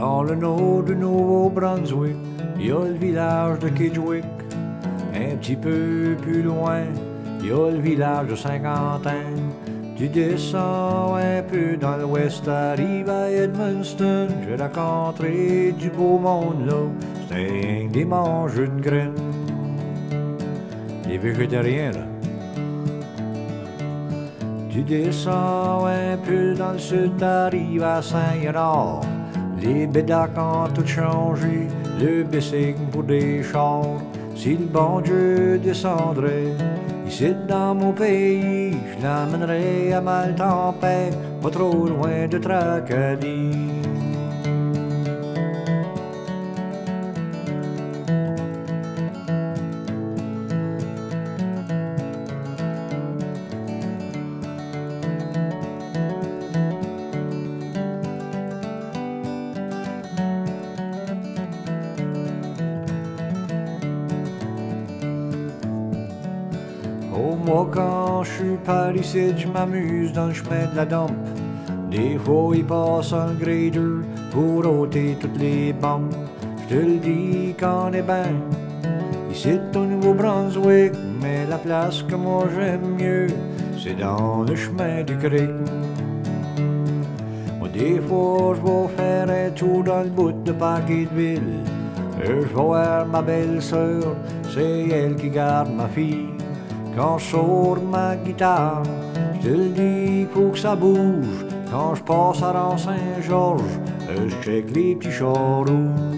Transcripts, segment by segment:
Dans le nord du Nouveau-Brunswick, il y a le village de Kedgwick. Un petit peu plus loin, il y a le village de Saint-Quentin. Tu descends un peu dans l'ouest, t'arrives à Edmundston. Je raconterai du beau monde là, c'est rien que des mangeux de graines. Les végétariens là. Tu descends un peu dans le sud, t'arrives à Saint-Jean. Les bédacs ont tout changé, le bicycle pour des chars. Si le bon Dieu descendrait ici dans mon pays, je l'emmènerais à Malte en paix, pas trop loin de Tracadie. Moi, quand je suis par ici, je m'amuse dans le chemin de la Dompe. Des fois, il passe un Gré 2 pour ôter toutes les bombes. Je te le dis qu'on est bien ici au Nouveau-Brunswick, mais la place que moi j'aime mieux, c'est dans le chemin du Gré. Moi, des fois, je vais faire un tour dans le bout de Parkerville. Je vais voir ma belle-sœur, c'est elle qui garde ma fille. Quand je sors ma guitare, je te le dis, faut que ça bouge. Quand je passe à Rang-Saint-Georges, je check les petits chars rouges.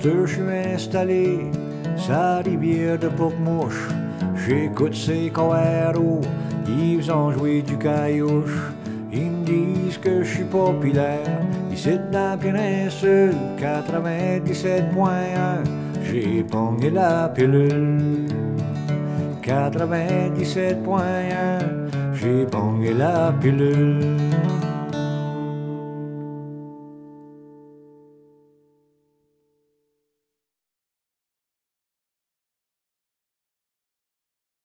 Je suis installé sa rivière de Poucmouche. J'écoute ces cohéros, ils ont joué du caillouche. Ils me disent que je suis populaire ici dans la péninsule. 97.1, j'ai pogné la pilule. 97.1, j'ai pogné la pilule.